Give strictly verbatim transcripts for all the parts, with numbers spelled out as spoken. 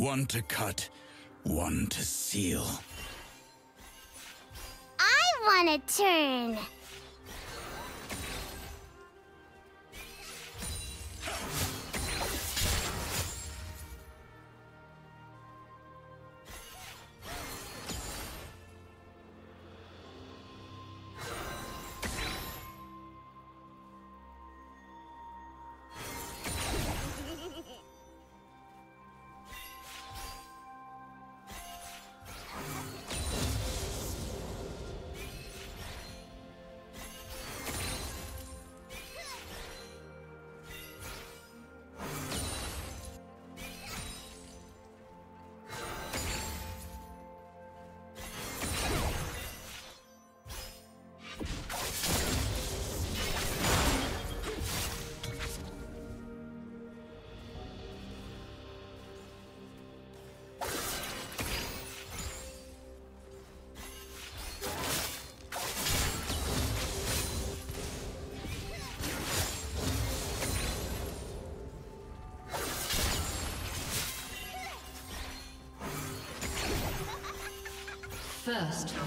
One to cut, one to seal. I want to turn! First love.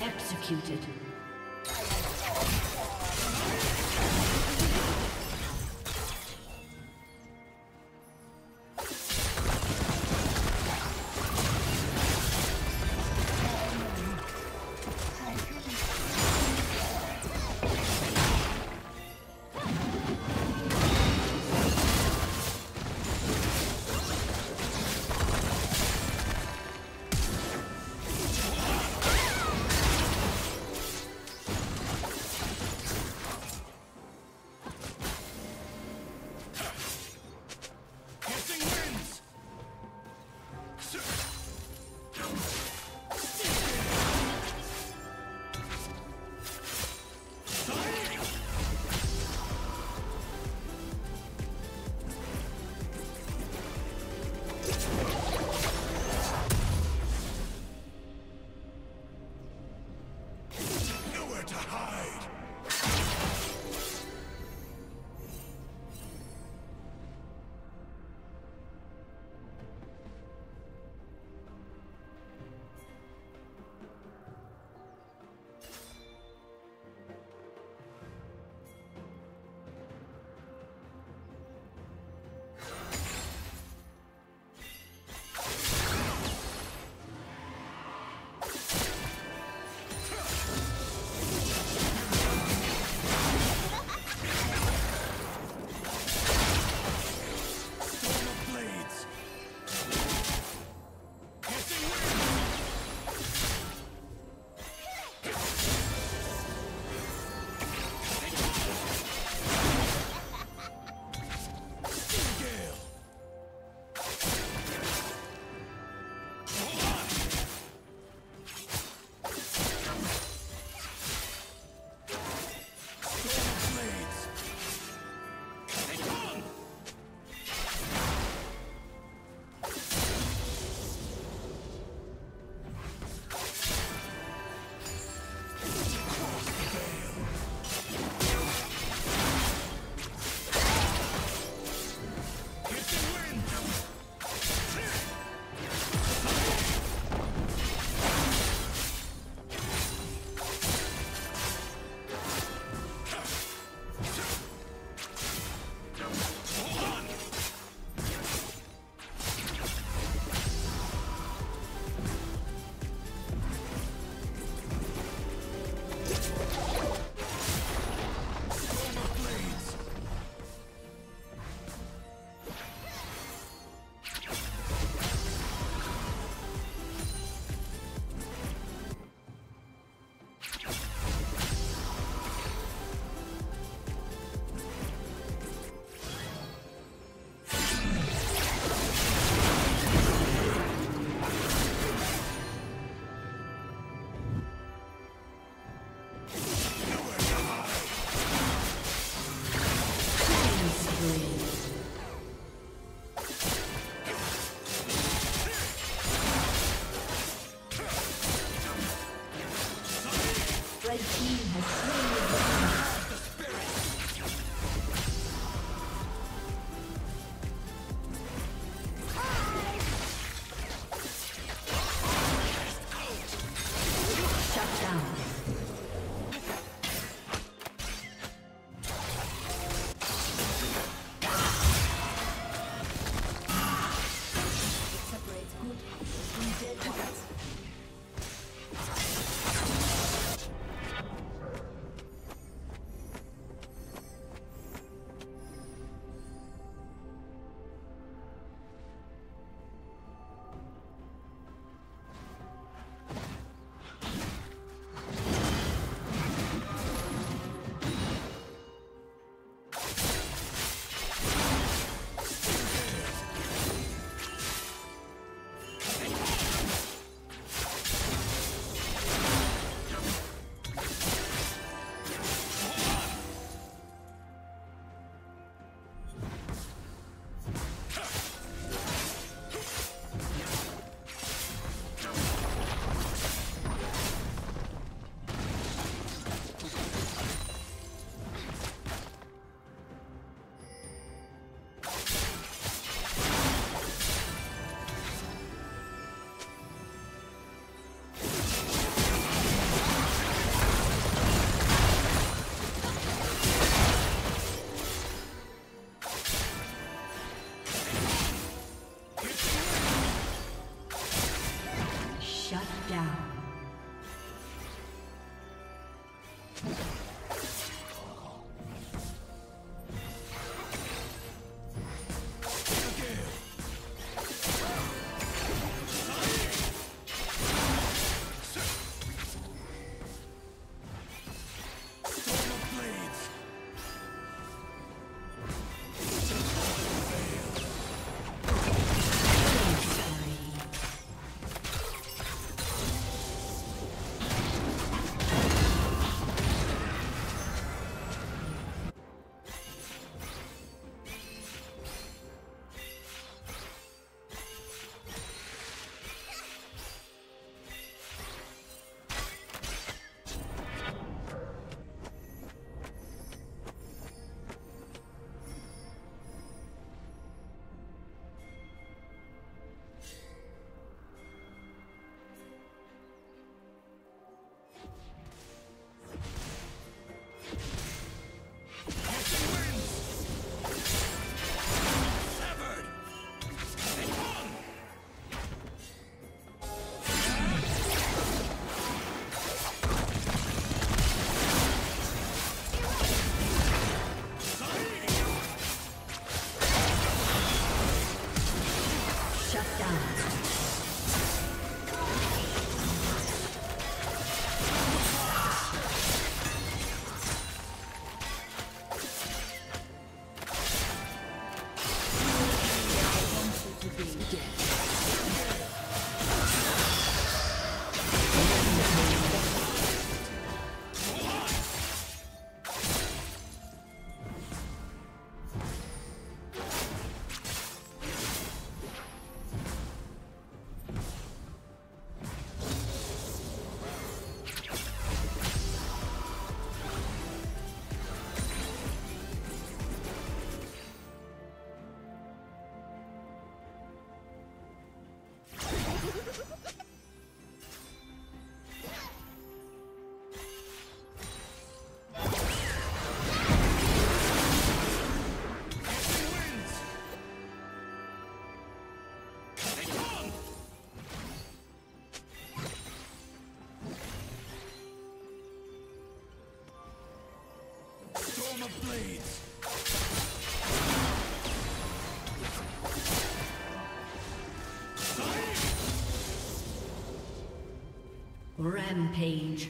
Executed. Blades. Rampage.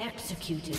Executed.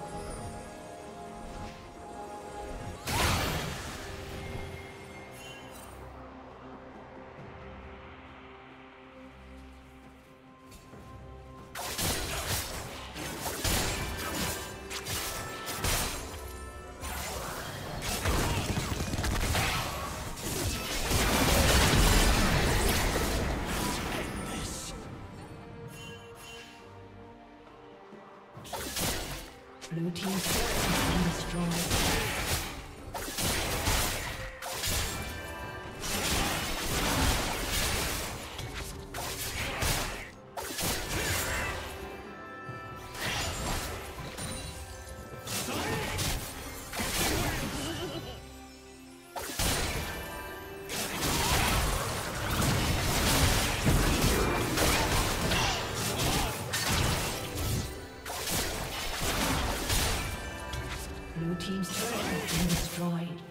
Blue team's turret has been destroyed.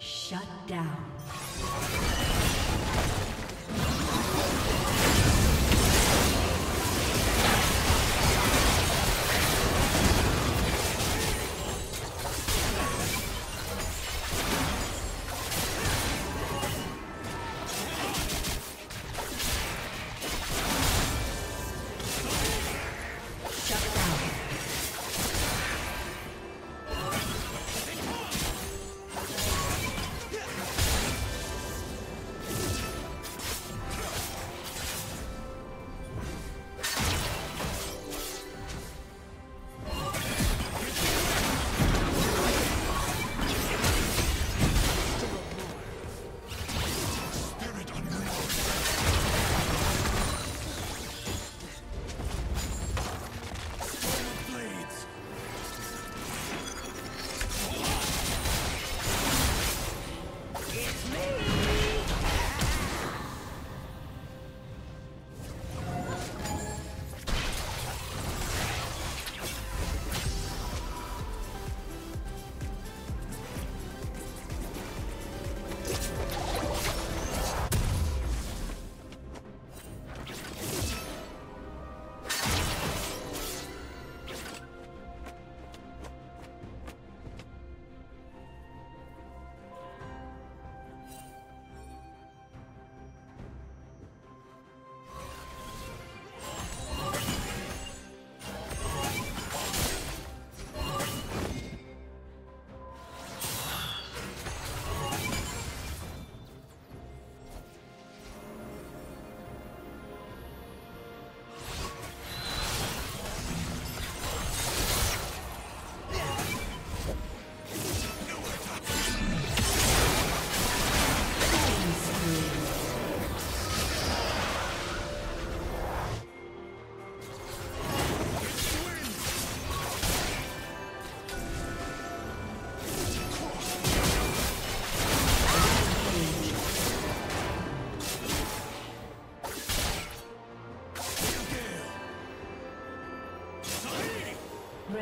Shut down.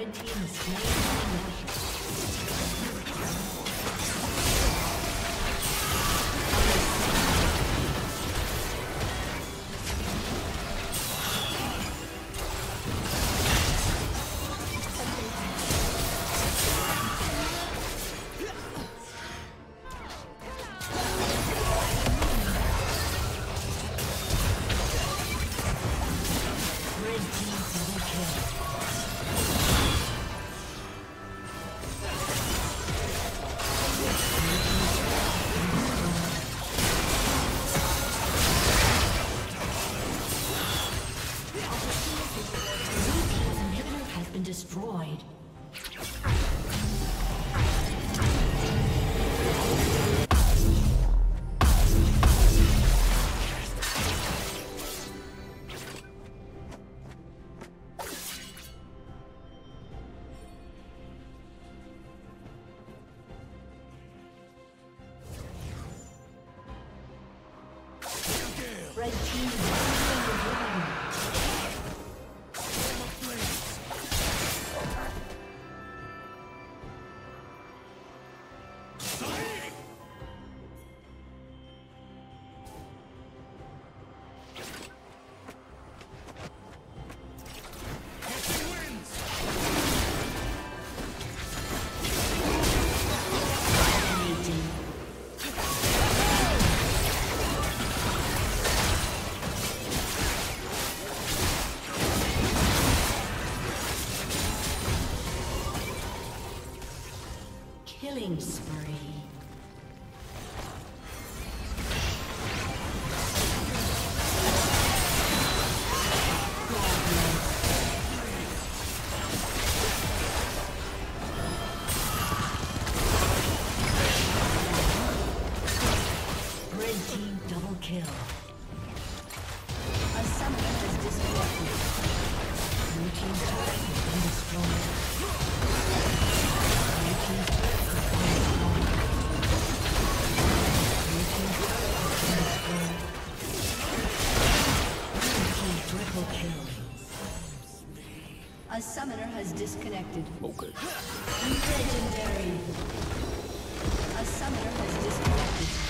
Red team is slain. Destroyed. Red team. Killing spree. A summoner has disconnected. Okay. Legendary. A summoner has disconnected.